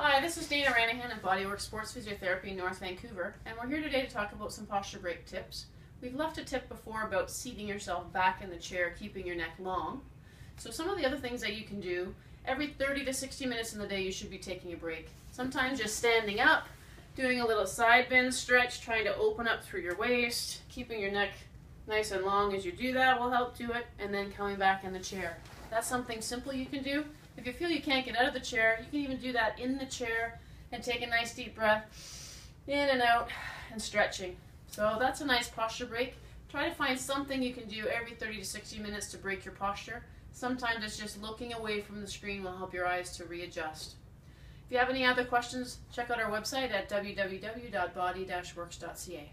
Hi, this is Dana Ranahan of Body Works Sports Physiotherapy in North Vancouver, and we're here today to talk about some posture break tips. We've left a tip before about seating yourself back in the chair, keeping your neck long. So some of the other things that you can do, every 30 to 60 minutes in the day you should be taking a break. Sometimes just standing up, doing a little side bend stretch, trying to open up through your waist, keeping your neck nice and long as you do that will help do it, and then coming back in the chair. That's something simple you can do. If you feel you can't get out of the chair, you can even do that in the chair and take a nice deep breath in and out and stretching. So that's a nice posture break. Try to find something you can do every 30 to 60 minutes to break your posture. Sometimes it's just looking away from the screen will help your eyes to readjust. If you have any other questions, check out our website at www.body-works.ca.